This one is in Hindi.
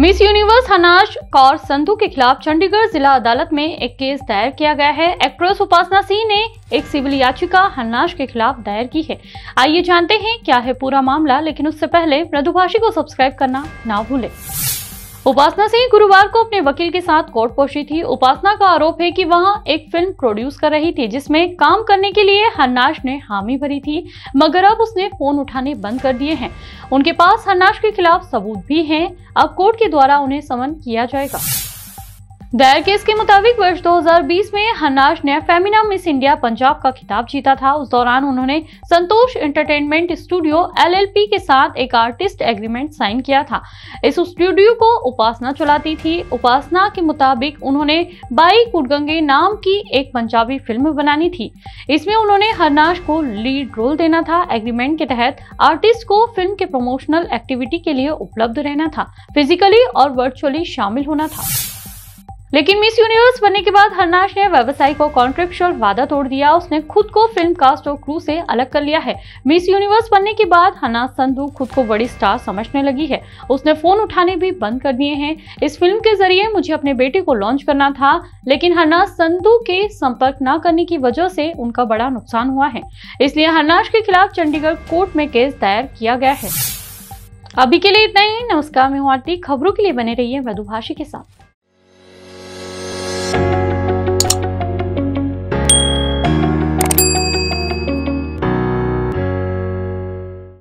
मिस यूनिवर्स हरनाज कौर संधू के खिलाफ चंडीगढ़ जिला अदालत में एक केस दायर किया गया है। एक्ट्रेस उपासना सिंह ने एक सिविल याचिका हरनाज के खिलाफ दायर की है। आइए जानते हैं क्या है पूरा मामला, लेकिन उससे पहले मृदुभाषी को सब्सक्राइब करना ना भूलें। उपासना सिंह गुरुवार को अपने वकील के साथ कोर्ट पहुंची थी। उपासना का आरोप है कि वह एक फिल्म प्रोड्यूस कर रही थी जिसमें काम करने के लिए हरनाज ने हामी भरी थी, मगर अब उसने फोन उठाने बंद कर दिए हैं। उनके पास हरनाज के खिलाफ सबूत भी हैं। अब कोर्ट के द्वारा उन्हें समन किया जाएगा। दायर केस के मुताबिक वर्ष 2020 में हरनाज ने फेमिना मिस इंडिया पंजाब का खिताब जीता था। उस दौरान उन्होंने संतोष एंटरटेनमेंट स्टूडियो LLP के साथ एक आर्टिस्ट एग्रीमेंट साइन किया था। इस स्टूडियो को उपासना चलाती थी। उपासना के मुताबिक उन्होंने बाई कुडगंगे नाम की एक पंजाबी फिल्म बनानी थी। इसमें उन्होंने हरनाज को लीड रोल देना था। एग्रीमेंट के तहत आर्टिस्ट को फिल्म के प्रमोशनल एक्टिविटी के लिए उपलब्ध रहना था, फिजिकली और वर्चुअली शामिल होना था। लेकिन मिस यूनिवर्स बनने के बाद हरनाज ने व्यवसाय को कॉन्ट्रैक्चुअल वादा तोड़ दिया। उसने खुद को फिल्म कास्ट और क्रू से अलग कर लिया है। मिस यूनिवर्स बनने के बाद हरनाज संधू खुद को बड़ी स्टार समझने लगी है। उसने फोन उठाने भी बंद कर दिए हैं। इस फिल्म के जरिए मुझे अपने बेटे को लॉन्च करना था, लेकिन हरनाज संधू के संपर्क न करने की वजह से उनका बड़ा नुकसान हुआ है। इसलिए हरनाज के खिलाफ चंडीगढ़ कोर्ट में केस दायर किया गया है। अभी के लिए इतना ही। नमस्कार, मैं हूं आरती। खबरों के लिए बने रहिए मृदुभाषी के साथ।